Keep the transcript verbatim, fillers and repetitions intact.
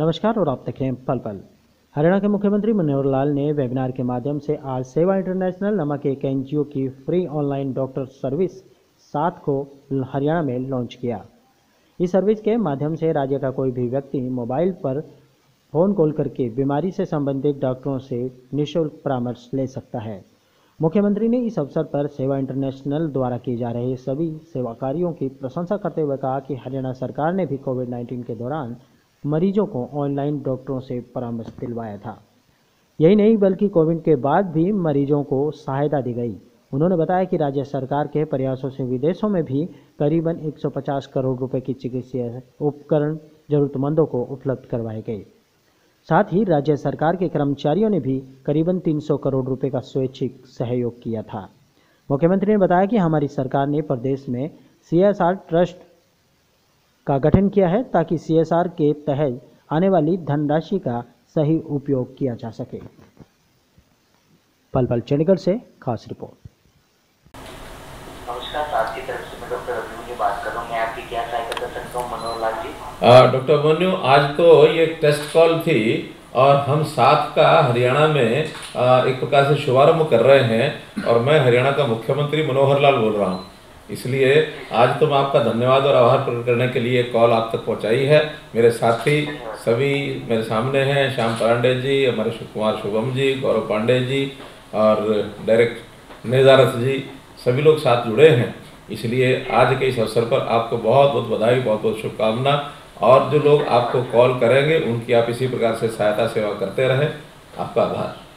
नमस्कार और आप देखें पल पल। हरियाणा के मुख्यमंत्री मनोहर लाल ने वेबिनार के माध्यम से आज सेवा इंटरनेशनल नामक एक एनजीओ की फ्री ऑनलाइन डॉक्टर सर्विस साथ को हरियाणा में लॉन्च किया। इस सर्विस के माध्यम से राज्य का कोई भी व्यक्ति मोबाइल पर फ़ोन कॉल करके बीमारी से संबंधित डॉक्टरों से निःशुल्क परामर्श ले सकता है। मुख्यमंत्री ने इस अवसर पर सेवा इंटरनेशनल द्वारा किए जा रहे सभी सेवा कार्यों की प्रशंसा करते हुए कहा कि हरियाणा सरकार ने भी कोविड नाइन्टीन के दौरान मरीजों को ऑनलाइन डॉक्टरों से परामर्श दिलवाया था। यही नहीं बल्कि कोविड के बाद भी मरीजों को सहायता दी गई। उन्होंने बताया कि राज्य सरकार के प्रयासों से विदेशों में भी करीबन एक सौ पचास करोड़ रुपए की चिकित्सीय उपकरण जरूरतमंदों को उपलब्ध करवाए गए। साथ ही राज्य सरकार के कर्मचारियों ने भी करीबन तीन सौ करोड़ रुपए का स्वैच्छिक सहयोग किया था। मुख्यमंत्री ने बताया कि हमारी सरकार ने प्रदेश में सीएसआर ट्रस्ट का गठन किया है ताकि सीएसआर के तहत आने वाली धनराशि का सही उपयोग किया जा सके। पल पल चंडीगढ़ से खास रिपोर्ट। साथ की तरफ से मैं डॉक्टर अभिमन्यु की बात कर रहा हूँ। मैं आपकी क्या सहायता कर सकता हूँ मनोहर लाल जी? डॉक्टर अभिमन्यु, आज को ये टेस्ट कॉल थी और हम साथ का हरियाणा में एक प्रकार से शुभारंभ कर रहे हैं और मैं हरियाणा का मुख्यमंत्री मनोहर लाल बोल रहा हूँ। इसलिए आज तो मैं आपका धन्यवाद और आभार प्रकट करने के लिए कॉल आप तक पहुँचाई है। मेरे साथी सभी मेरे सामने हैं, श्याम पांडे जी, अमरेश्वर कुमार शुभम जी, गौरव पांडे जी और डायरेक्ट नेजारत जी, सभी लोग साथ जुड़े हैं। इसलिए आज के इस अवसर पर आपको बहुत बहुत बधाई, बहुत बहुत शुभकामना। और जो लोग आपको कॉल करेंगे उनकी आप इसी प्रकार से सहायता सेवा करते रहें। आपका आभार।